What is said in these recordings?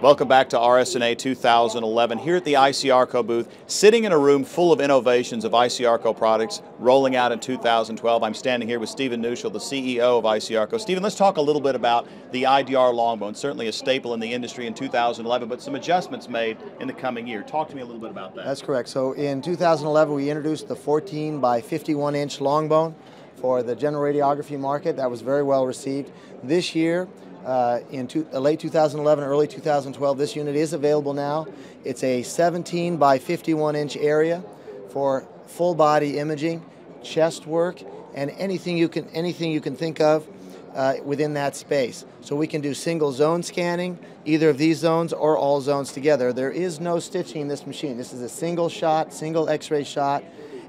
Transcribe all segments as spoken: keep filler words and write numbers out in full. Welcome back to R S N A two thousand eleven here at the I C R C O booth, sitting in a room full of innovations of I C R C O products rolling out in two thousand twelve. I'm standing here with Stephen Neushul, the C E O of I C R C O. Stephen, let's talk a little bit about the I D R Longbone, certainly a staple in the industry in two thousand eleven, but some adjustments made in the coming year. Talk to me a little bit about that. That's correct. So in two thousand eleven, we introduced the fourteen by fifty-one inch Longbone for the general radiography market. That was very well received. This year, Uh, in two, uh, late two thousand eleven, early two thousand twelve, this unit is available now. It's a seventeen by fifty-one inch area for full body imaging, chest work, and anything you can anything you can think of uh, within that space. So we can do single zone scanning, either of these zones or all zones together. There is no stitching in this machine. This is a single shot, single X-ray shot,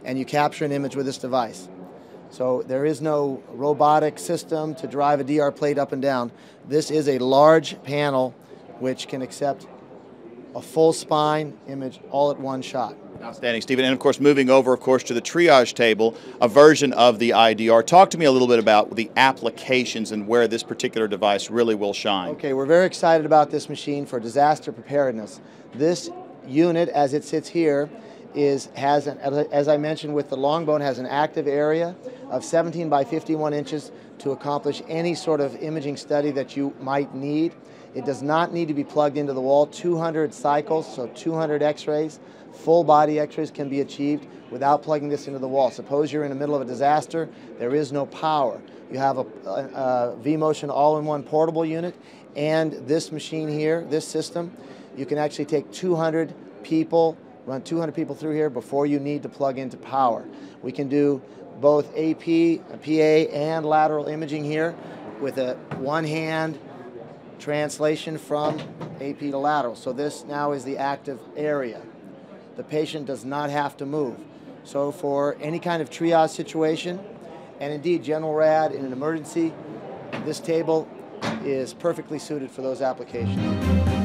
and you capture an image with this device. So there is no robotic system to drive a D R plate up and down. This is a large panel which can accept a full spine image all at one shot. Outstanding, Stephen. And of course, moving over, of course, to the triage table, a version of the I D R. Talk to me a little bit about the applications and where this particular device really will shine. Okay, we're very excited about this machine for disaster preparedness. This unit, as it sits here, Is, has an, as I mentioned with the Longbone, has an active area of seventeen by fifty-one inches to accomplish any sort of imaging study that you might need. It does not need to be plugged into the wall. two hundred cycles, so two hundred X-rays, full body X-rays can be achieved without plugging this into the wall. Suppose you're in the middle of a disaster, there is no power. You have a, a, a V-Motion all-in-one portable unit, and this machine here, this system, you can actually take two hundred people run two hundred people through here before you need to plug into power. We can do both A P, P A, and lateral imaging here with a one-hand translation from A P to lateral. So this now is the active area. The patient does not have to move. So for any kind of triage situation, and indeed general rad in an emergency, this table is perfectly suited for those applications.